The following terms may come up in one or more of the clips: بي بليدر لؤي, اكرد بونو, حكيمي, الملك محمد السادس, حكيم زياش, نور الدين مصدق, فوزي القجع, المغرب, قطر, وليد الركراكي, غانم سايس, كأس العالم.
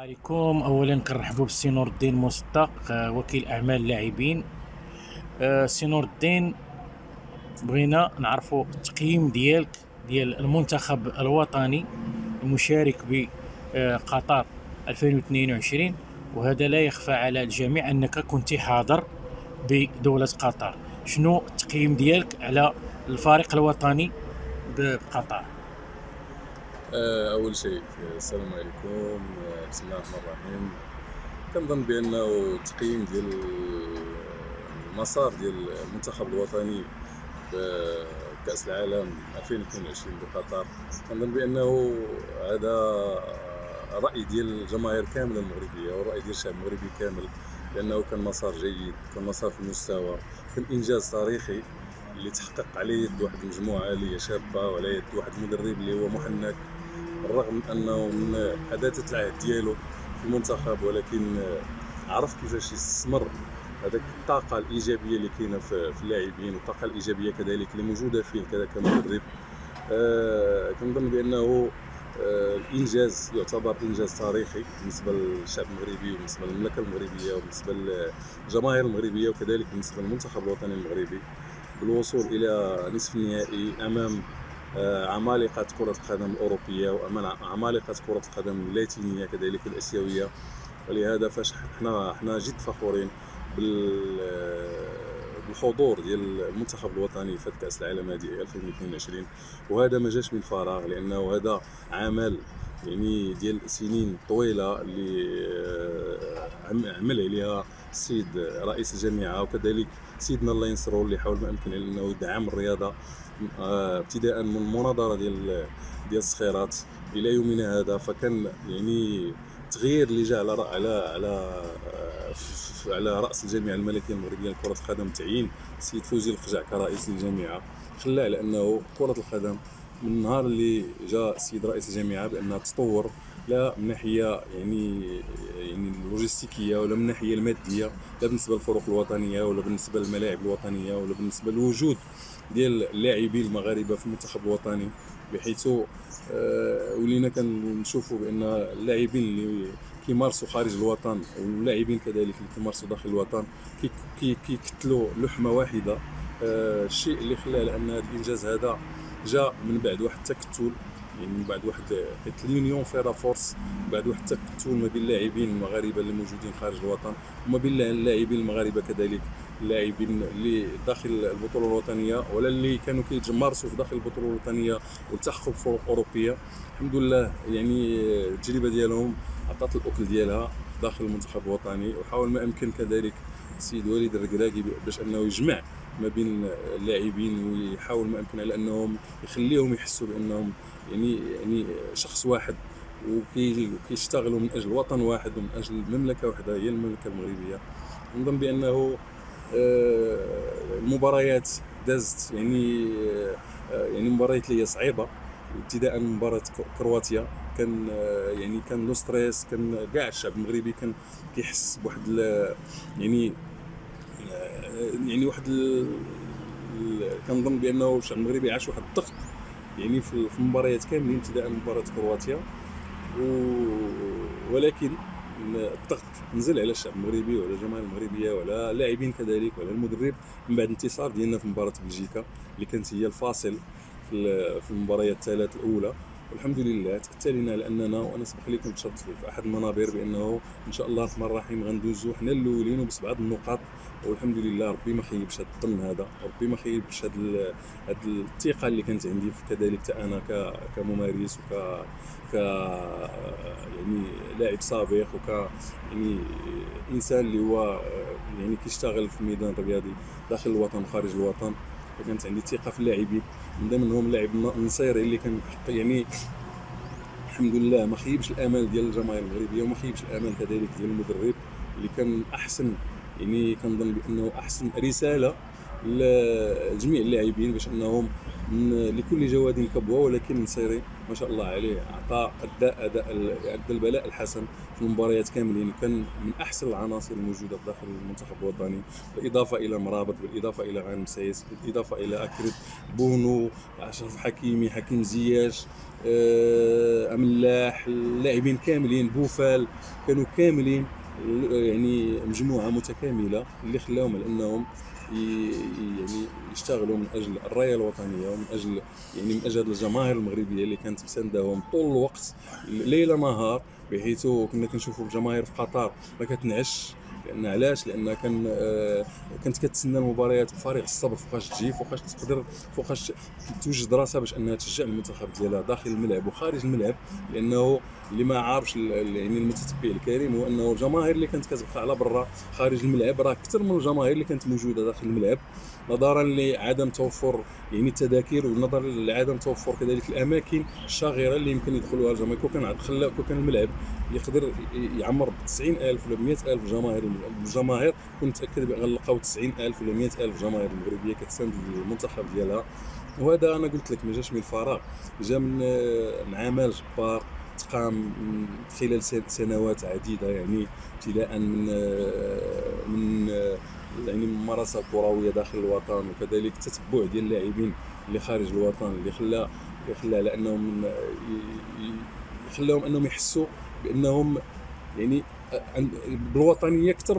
عليكم. اولا كنرحبوا بالسي نور الدين مصدق وكيل اعمال لاعبين. سي نور الدين، بغينا نعرفوا التقييم ديالك ديال المنتخب الوطني المشارك بقطر 2022، وهذا لا يخفى على الجميع انك كنت حاضر بدولة قطر. شنو التقييم ديالك على الفريق الوطني بقطر؟ اول شيء السلام عليكم، بسم الله الرحمن الرحيم. كنظن بانه التقييم ديال المسار ديال المنتخب الوطني بكاس العالم 2022 بقطر، كنظن بانه هذا راي ديال الجماهير كامله المغربيه وراي ديال الشعب المغربي كامل، لانه كان مسار جيد، كان مسار في المستوى، كان انجاز تاريخي اللي تحقق على يد واحد المجموعه اللي هي شابه وعلى يد واحد المدرب اللي هو محنك، بالرغم انه من حداثه العهد ديالو في المنتخب، ولكن عرف كيفاش يستثمر هذاك الطاقه الايجابيه اللي كاينه في اللاعبين، والطاقه الايجابيه كذلك اللي موجوده فيه كذا كمدرب. كنظن بانه الانجاز يعتبر انجاز تاريخي بالنسبه للشعب المغربي وبالنسبه للمملكه المغربيه وبالنسبه للجماهير المغربيه، وكذلك بالنسبه للمنتخب الوطني المغربي بالوصول الى نصف النهائي امام عمالقه كره القدم الاوروبيه وامام عمالقه كره القدم اللاتينيه كذلك الاسيويه. ولهذا فاحنا جد فخورين بالحضور ديال المنتخب الوطني في كاس العالم هذه 2022، وهذا ما جاش من فراغ، لانه هذا عمل يعني ديال سنين طويله اللي عمل عليها السيد رئيس الجامعه، وكذلك سيدنا الله ينصرو اللي حاول ما امكن انه يدعم الرياضه ابتداء من المناضله ديال الصخيرات الى يومنا هذا. فكان يعني التغيير اللي جاء على راس الجامعه الملكيه المغربيه لكره القدم، تعيين السيد فوزي القجع كرئيس الجامعه، خلى على انه كره القدم من نهار اللي جاء السيد رئيس الجامعه بانها تطور، لا من ناحيه يعني اللوجستيكيه ولا من ناحيه الماديه، لا بالنسبه للفرق الوطنيه ولا بالنسبه للملاعب الوطنيه ولا بالنسبه للوجود ديال اللاعبين المغاربه في المنتخب الوطني، بحيث ولينا كنشوفوا بان اللاعبين اللي كيمارسوا خارج الوطن واللاعبين كذلك اللي كيمارسوا داخل الوطن كيكتلوا لحمه واحده. الشيء اللي خلى لان هذا الانجاز هذا جاء من بعد واحد التكتل، يعني من بعد واحد اليونيون فيرا فورس، بعد واحد التكتل ما بين اللاعبين المغاربه اللي موجودين خارج الوطن وما بين اللاعبين المغاربه كذلك اللاعبين اللي داخل البطوله الوطنيه ولا اللي كانوا كيتمارسوا في داخل البطوله الوطنيه والتحقوا بفرق اوروبيه. الحمد لله يعني التجربه ديالهم عطات الاكل ديالها داخل المنتخب الوطني، وحاول ما امكن كذلك السيد وليد الركراكي باش انه يجمع ما بين اللاعبين ويحاول ما امكن على انهم يخليهم يحسوا بانهم يعني شخص واحد وكيشتغلوا من اجل وطن واحد ومن اجل مملكه واحده هي المملكه المغربيه. نظن بانه المباريات دازت يعني مباريات اللي هي صعيبه، ابتداء من مباراه كرواتيا كان يعني كان لو ستريس، كان كاع الشعب المغربي كان كيحس بواحد يعني واحد كنظن بانه الشعب المغربي عاش واحد الضغط يعني في المباريات كاملين ابتداء من مباراه كرواتيا، ولكن الضغط نزل على الشعب المغربي وعلى الجماهير المغربيه وعلى اللاعبين كذلك وعلى المدرب من بعد انتصار ديالنا في مباراه بلجيكا اللي كانت هي الفاصل في المباريات الثلاث الاولى. والحمد لله تأتلنا لاننا، وانا سبق لكم تشرفت في احد المنابر بانه ان شاء الله الرحمن الرحيم غندوزو حنا الاولين وبسبعه النقاط، والحمد لله ربي ما خيبش هذا الظن هذا، ربي ما خيبش هذه الثقه اللي كانت عندي كذلك انا كممارس وك يعني لاعب سابق وك يعني انسان اللي هو يعني كيشتغل في الميدان الرياضي داخل الوطن وخارج الوطن. كانت عندي ثقه في اللاعبين، من ضمنهم اللاعب النصيري اللي كان يعني الحمد لله ما خيبش الامال ديال الجماهير المغربيه وما خيبش الامال كذلك ديال المدرب، اللي كان احسن يعني كنظن بانه احسن رساله لجميع اللاعبين باش انهم لكل جواد كبوه، ولكن النصيري ما شاء الله عليه، اعطى ادى البلاء الحسن في المباريات كامله، يعني كان من احسن العناصر الموجوده في داخل المنتخب الوطني، بالاضافه الى مرابط، بالاضافه الى غانم سايس، بالاضافه الى اكرد بونو، اشرف حكيمي، حكيم زياش، املاح، اللاعبين كاملين، بوفال، كانوا كاملين، يعني مجموعه متكامله اللي خلاهم على انهم يعني يشتغلوا من اجل الرايه الوطنيه، ومن اجل يعني من اجل الجماهير المغربيه اللي كانت مسانداهم طول الوقت ليله نهار، بحيث كنا كنشوفوا الجماهير في قطر ما كتنعش. لان علاش؟ لان كانت كتسنى المباريات بفارغ الصبر، فوقاش تجي، فوقاش تقدر، فوقاش توجد راسها باش انها تشجع المنتخب ديالها داخل الملعب وخارج الملعب. لانه اللي ما عارفش يعني المتتبع الكريم هو انه الجماهير اللي كانت كتبقى على برا خارج الملعب راه اكثر من الجماهير اللي كانت موجوده داخل الملعب، نظرا لعدم توفر يعني التذاكر، ونظرا لعدم توفر كذلك الاماكن الشاغره اللي يمكن يدخلوها الجماهير. كون كان الملعب يقدر يعمر ب 90000 ولا ب 100000 الجماهير، كنت متاكد بان غنلقاو 90000 ولا 100000 جماهير مغربيه كتساند المنتخب ديالها. وهذا انا قلت لك ما جاش من الفراغ، جا من عمل جبار تقام خلال سنوات عديده، يعني ابتداء من يعني ممارسه كرويه داخل الوطن، وكذلك التتبع ديال اللاعبين اللي خارج الوطن، اللي خلى على انهم خلاهم انهم يحسوا بانهم يعني بالوطنيه اكثر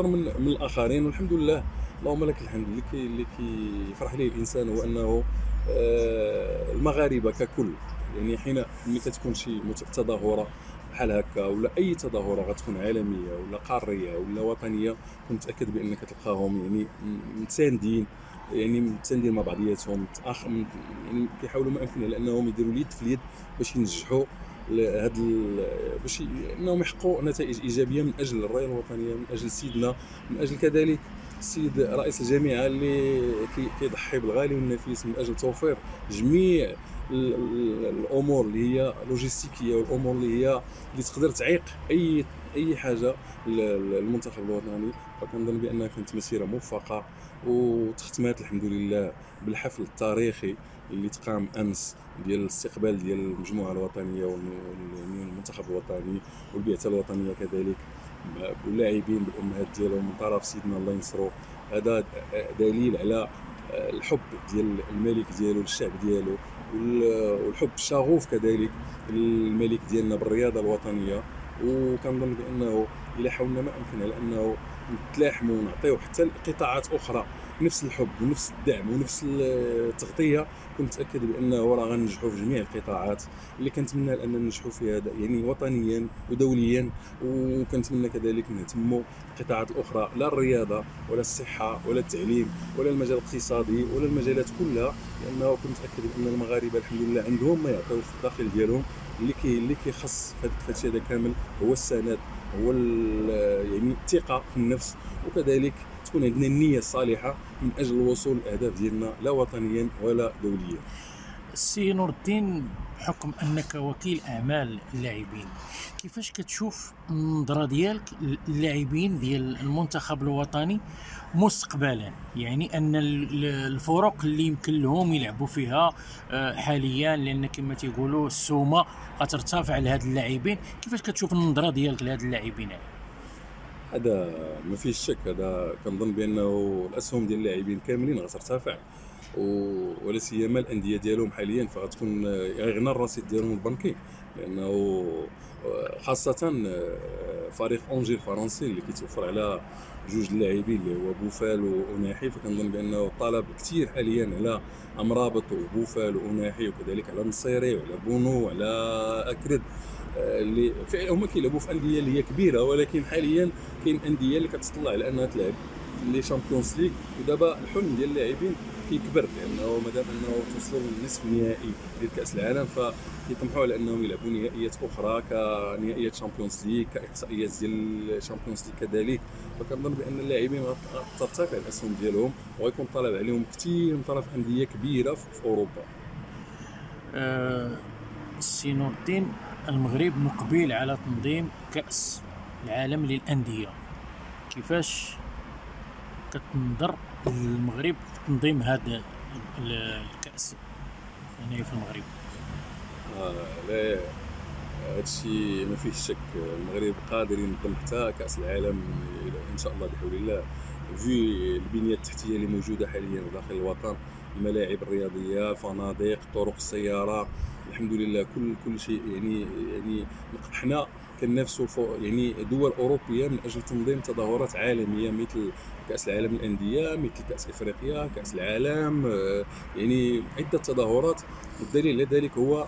من الاخرين. والحمد لله، اللهم لك الحمد. اللي كيفرح ليه الانسان هو انه المغاربه ككل، يعني حين ملي كتكون شي تظاهره بحال هكا، ولا اي تظاهره غتكون عالميه ولا قاريه ولا وطنيه، كنت متاكد بان كتلقاهم يعني متساندين مع بعضياتهم، يعني كيحاولوا ما امكن على انهم يديروا اليد في اليد باش ينجحوا باش انهم يحققوا نتائج ايجابيه من اجل الرايه الوطنيه، من اجل سيدنا، من اجل كذلك السيد رئيس الجامعه اللي كيضحي بالغالي والنفيس من اجل توفير جميع الامور اللي هي لوجيستيكيه، والامور اللي تقدر تعيق اي حاجه للمنتخب الوطني. فكنظن بانها كانت مسيره موفقه، وتختمات الحمد لله بالحفل التاريخي اللي تقام امس ديال الاستقبال ديال المجموعه الوطنيه والمنتخب الوطني والبعثه الوطنيه، كذلك باللاعبين بالامهات ديالهم من طرف سيدنا الله ينصرو. هذا دليل على الحب ديال الملك ديالو للشعب ديالو، والحب الشغوف كذلك الملك ديالنا بالرياضه الوطنيه. وكنظن بانه الى حاولنا ما امكن على انه نتلاحموا ونعطيو حتى لقطاعات اخرى نفس الحب ونفس الدعم ونفس التغطيه، كنت متاكد بانه راه غننجحوا في جميع القطاعات اللي كنتمنى اننا ننجحوا فيها، يعني وطنيا ودوليا. وكنتمنى كذلك نهتموا بالقطاعات الاخرى، لا الرياضه ولا الصحه ولا التعليم ولا المجال الاقتصادي ولا المجالات كلها، لانه كنت متاكد بان المغاربه الحمد لله عندهم ما يعطيو في الداخل ديالهم. اللي كيخص في هذا كامل هو السند، هو يعني الثقه في النفس، وكذلك تكون عندنا النيه الصالحه من اجل الوصول للاهداف ديالنا لا وطنيا ولا دوليا. السي نور الدين، بحكم انك وكيل اعمال اللاعبين، كيفاش كتشوف النظره ديالك للاعبين ديال المنتخب الوطني مستقبلا؟ يعني ان الفرق اللي يمكن لهم يلعبوا فيها حاليا، لان كما تيقولوا السومه غترتفع لهاد اللاعبين، كيفاش كتشوف النظره ديالك لهاد اللاعبين؟ هذا ما فيهش شك، هذا كنظن بانه الاسهم ديال اللاعبين كاملين غترتفع، ولا سيما الانديه ديالهم حاليا فغتكون غنى الرصيد ديالهم البنكي، لانه خاصه فريق اونجي الفرنسي اللي كيتوفر على جوج اللاعبين اللي هو بوفال وأوناحي، فكنظن بانه الطلب كثير حاليا على امرابط وبوفال وأوناحي، وكذلك على النصيري وعلى بونو وعلى اكرد، اللي فعلا هما كيلعبوا في انديه اللي هي كبيره، ولكن حاليا كاين انديه اللي كتطلع على انها تلعب لي شامبيونز ليغ. ودابا الحلم ديال اللاعبين كيكبر، لانه مادام انه توصلوا للنصف النهائي ديال كاس العالم، فكيطمحوا على انهم يلعبوا نهائيات اخرى كنهائيات شامبيونز ليغ، كاحصائيات ديال شامبيونز ليغ كذلك. فكنظن بان اللاعبين غترتفع الاسهم ديالهم، وغيكون طلب عليهم كثير من طرف انديه كبيره في اوروبا. السي نور الدين، المغرب مقبل على تنظيم كاس العالم للانديه، كيفاش كتنظر المغرب في تنظيم هذا الكأس هنا في المغرب؟ لا هادشي ما فيه شك. المغرب قادر ينظم حتى كاس العالم ان شاء الله بحول الله. في البنيه التحتيه اللي موجوده حاليا داخل الوطن، الملاعب الرياضيه، الفنادق، طرق السياره، الحمد لله كل شيء يعني حنا كننافسوا يعني دول اوروبيه من اجل تنظيم تظاهرات عالميه مثل كاس العالم للانديه، مثل كاس افريقيا، كاس العالم، يعني عده تظاهرات. والدليل على ذلك هو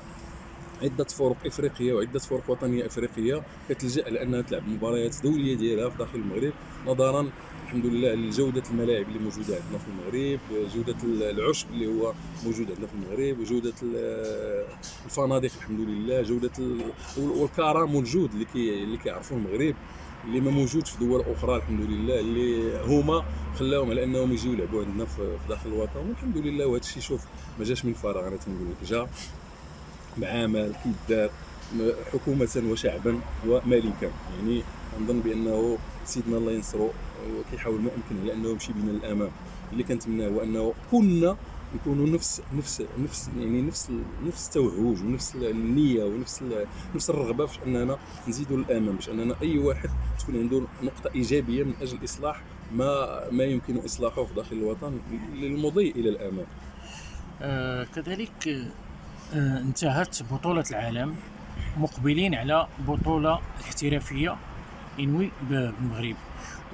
عدة فرق إفريقية وعدة فرق وطنية إفريقية كتلجأ لأنها تلعب مباريات دولية ديالها في داخل المغرب، نظرا الحمد لله لجودة الملاعب اللي موجودة عندنا في المغرب، جودة العشب اللي هو موجود عندنا في المغرب، وجودة الفنادق الحمد لله، جودة والكرم والجود اللي كيعرفوا المغرب اللي ما موجودش في دول اخرى الحمد لله، اللي هما خلاوهم على انهم يجيو يلعبوا عندنا في داخل الوطن. والحمد لله وهذا الشيء شوف ما جاش من فراغ، انا تنقول لك جا معامل كيدار حكومة وشعبا وملكا. يعني نظن بانه سيدنا الله ينصرو كيحاول ما امكن على انه يمشي بنا للامام. اللي كنتمناه هو انه كلنا نكونوا نفس يعني نفس التوهج ونفس النيه ونفس الرغبه باش اننا نزيدوا للامام، باش اننا اي واحد تكون عنده نقطه ايجابيه من اجل اصلاح ما يمكن اصلاحه في داخل الوطن للمضي الى الامام. كذلك انتهت بطولة العالم مقبلين على بطولة احترافية ينوي بالمغرب.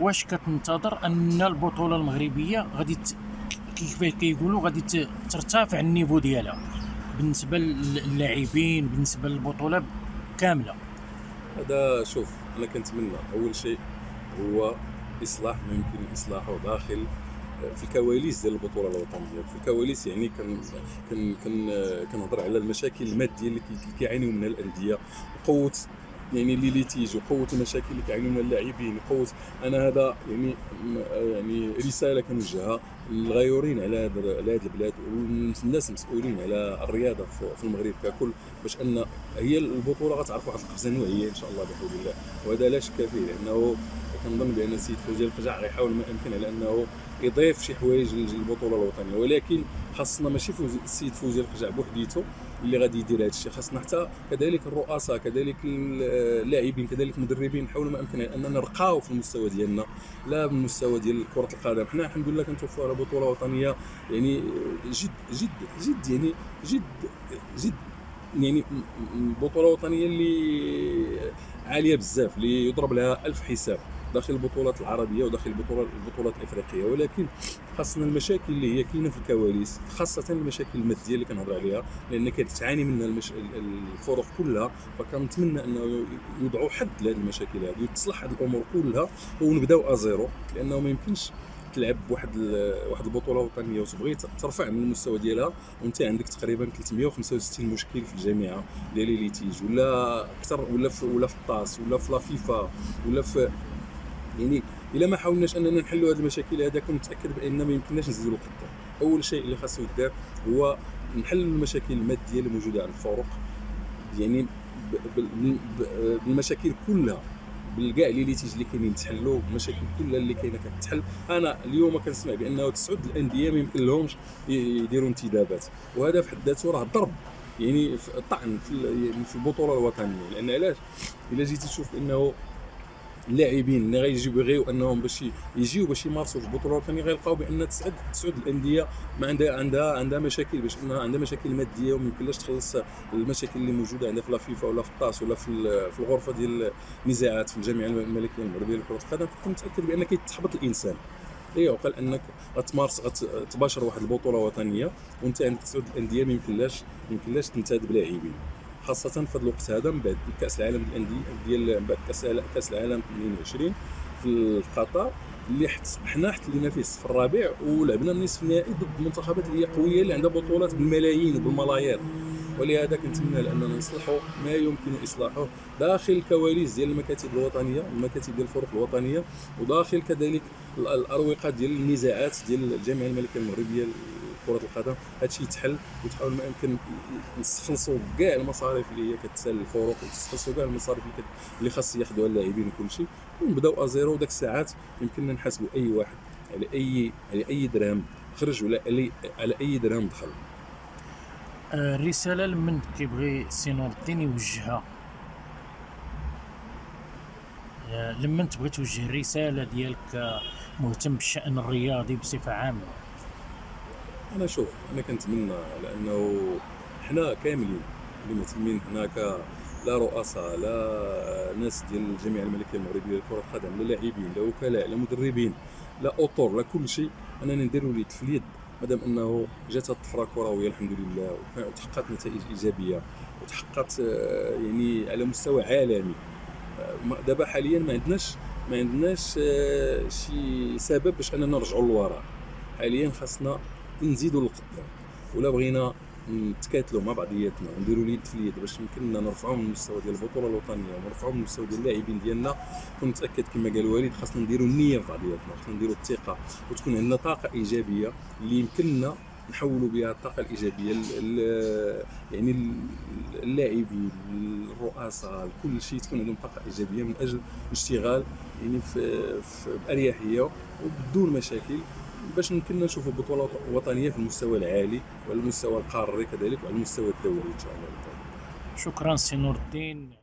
واش كتنتظر ان البطولة المغربية غادي كيف كيقولوا غادي ترتفع النيفو ديالها بالنسبة للاعبين، بالنسبة للبطولة كاملة؟ هذا شوف انا كنتمنى اول شيء هو اصلاح ما يمكن اصلاحه داخل في الكواليس ديال البطوله الوطنيه. في الكواليس يعني كنهضر على المشاكل الماديه اللي كيعانيو منها الانديه، وقوه يعني اللي ليتيج، وقوه المشاكل اللي كيعانيو منها اللاعبين، وقوه انا هذا يعني رساله كنوجهها للغيورين على هذه البلاد والناس المسؤولين على الرياضه في المغرب ككل، باش ان هي البطوله غتعرف واحد القفزه نوعيه ان شاء الله بحول الله. وهذا لا شك فيه، لانه كنظن بان السيد فوزي القجع غيحاول ما امكن على انه يضيف شي حوايج للبطوله الوطنيه، ولكن خاصنا ماشي السيد فوزي القجع بوحديته اللي غادي يدير هذا الشيء. خاصنا حتى كذلك الرؤساء، كذلك اللاعبين، كذلك المدربين نحاولوا ما امكن على اننا نرقاو في المستوى ديالنا، لا بالمستوى ديال كره القدم. حنا الحمد لله كنتوفوا على بطوله وطنيه يعني جد جد جد يعني جد جد يعني بطوله وطنيه اللي عاليه بزاف، اللي يضرب لها 1000 حساب داخل البطولات العربيه وداخل البطولات الافريقيه. ولكن خاصنا المشاكل اللي هي كاينه في الكواليس، خاصه المشاكل الماديه اللي كنهضر عليها، لان كتعاني منها الفرق كلها. فكنتمنى انه يوضعوا حد لهذه المشاكل هذه وتصلح هذه الامور كلها ونبداو ازيرو، لانه ما يمكنش تلعب واحد البطوله وطنيه وتبغي ترفع من المستوى ديالها وانت عندك تقريبا 365 مشكل في الجامعه ديال ليتيج ولا اكثر، ولا في الطاس، ولا في لافيفا، ولا في يعني الا ما حاولناش اننا نحلوا هذه المشاكل هذا كنتاكد بان ما يمكنناش نزيدوا القطه. اول شيء اللي خاصو يدار هو نحل المشاكل الماديه اللي موجوده عند الفرق، يعني بالمشاكل كلها، بالكاع لي ليتيج اللي كاينين تحلوا، المشاكل كلها اللي كاينه كتحل. انا اليوم كنسمع بانه 9 الانديه ما يمكن لهمش يديروا انتدابات، وهذا في حد ذاته راه ضرب يعني طعن في البطوله الوطنيه. لان علاش الا جيتي تشوف انه اللاعبين اللي غيجيو يبغيو انهم باش يجيو باش يمارسوا في البطوله الوطنيه غيلقاو بان 9 الانديه ما عندها مشاكل، باش انها عندها مشاكل ماديه وما يمكنلاش تخلص المشاكل اللي موجوده عندها في لافيفا ولا في الطاس ولا في الغرفه ديال النزاعات في الجامعه الملكيه المغربيه لكره القدم. فكنتاكد بان كيتحبط الانسان. ايوا قال انك غتباشر واحد البطوله وطنيه وانت عندك 9 الانديه ما يمكنلاش تنتدب لاعبين، خاصة في هذا الوقت هذا من بعد كأس العالم للأندية ديال بعد كأس العالم 22 في قطر اللي حنا حتلينا فيه في الربيع ولعبنا النصف النهائي ضد المنتخبات اللي هي قوية اللي عندها بطولات بالملايين وبالملايير. ولهذا كنتمنى لأننا نصلحوا ما يمكن إصلاحه داخل الكواليس ديال المكاتب الوطنية، المكاتب ديال الفرق الوطنية، وداخل كذلك الأروقة ديال النزاعات ديال الجامعة الملكية المغربية كرة القدم. هادشي يتحل وتحاول ما يمكن نستخلصوا كاع المصاريف اللي هي كتسال الفروق، وتستخلصوا كاع المصاريف اللي خاص ياخذوها اللاعبين وكل شيء، ونبداو ازيرو. وداك الساعات يمكننا نحاسبوا اي واحد على اي درهم خرج ولا على اي درهم دخل. الرسالة لمن كيبغي سي نور الدين يوجهها، لمن تبغي توجه الرسالة ديالك مهتم بالشأن الرياضي بصفة عامة؟ أنا شوف، أنا كنتمنى لأنه حنا كاملين اللي مهتمين هناك، لا رؤساء لا ناس ديال الجمعية الملكية المغربية لكرة القدم، لا لاعبين لا وكلاء لا مدربين لا أطر لا كل شيء، أننا نديروا ليه تفليد مادام أنه جات الطفرة كروية الحمد لله وتحققت نتائج إيجابية وتحققت يعني على مستوى عالمي. دابا حاليا ما عندناش شي سبب باش اننا نرجعوا للوراء، حاليا خاصنا نزيدوا للقدام، ولا بغينا نتكاتلوا مع بعضياتنا ونديروا ليه التفليد باش يمكننا نرفعوا من المستوى ديال البطوله الوطنيه ونرفعوا من المستوى ديال اللاعبين ديالنا. كنتاكد كما قال وليد خاصنا نديروا النيه في بعضياتنا، خاصنا نديروا الثقه وتكون عندنا طاقه ايجابيه اللي يمكننا نحولوا بها الطاقه الايجابيه يعني اللاعبين الرؤساء كل شيء تكون عندهم طاقه ايجابيه من اجل الاشتغال يعني باريحيه وبدون مشاكل باش يمكننا نشوفوا بطوله وطنيه في المستوى العالي وعلى المستوى القاري كذلك وعلى المستوى الدولي ان شاء الله. شكرا سي نور الدين.